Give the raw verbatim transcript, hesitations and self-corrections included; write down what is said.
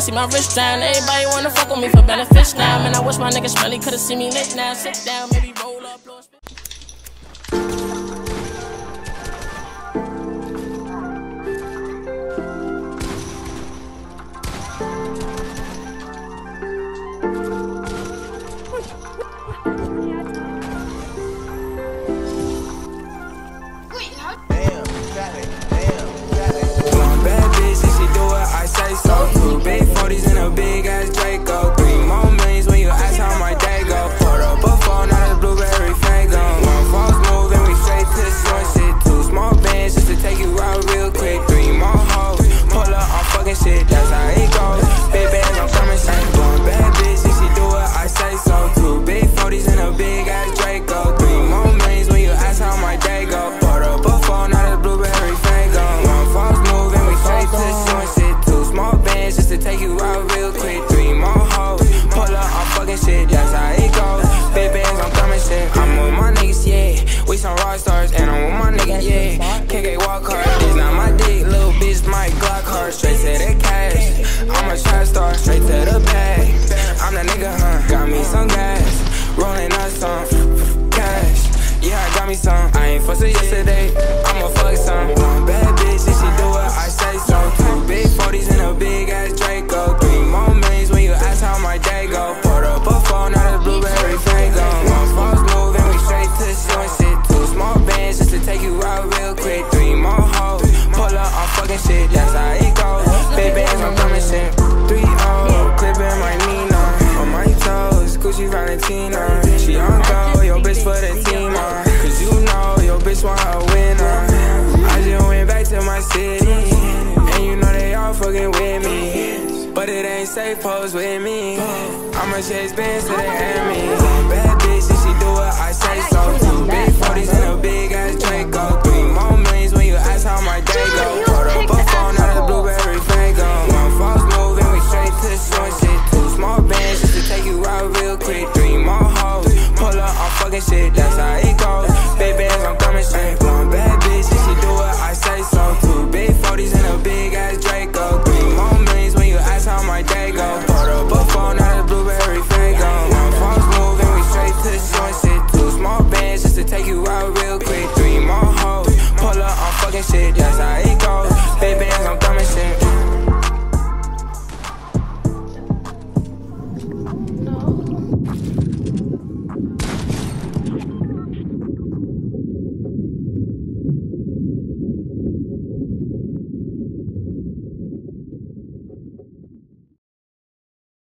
down, see my wrist down. Everybody wanna fuck with me for benefits now. Man, I wish my niggas really could've seen me lit now. Sit down, maybe roll up, blow a pose with me. I'ma chase bands to the enemy. Bad bitch, if she do it, I say so. Two big forties and a big ass Draco. Three more millions when you ask how my day go. Put up a phone out of Blueberry Faygo. One false move and we straight to the short shit. Two small bands just to take you out real quick. Three more hoes, pull up on fucking shit. That's how it goes. Big bands, I'm coming straight.